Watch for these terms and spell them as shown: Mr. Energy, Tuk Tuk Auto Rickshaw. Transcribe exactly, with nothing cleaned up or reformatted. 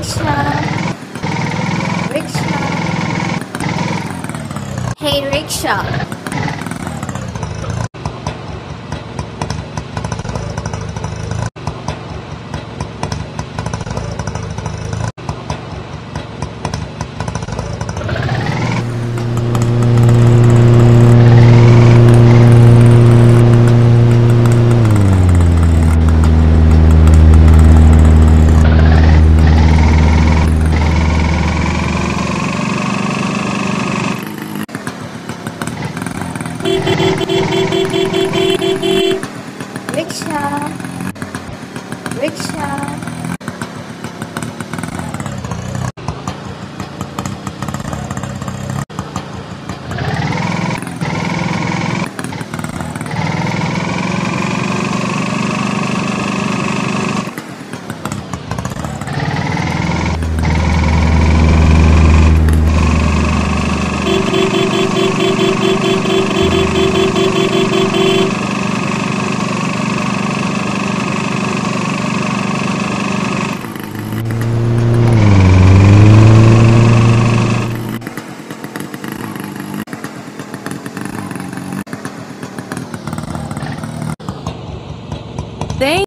rickshaw, rickshaw. Hey rickshaw. Rickshaw, rickshaw. Thank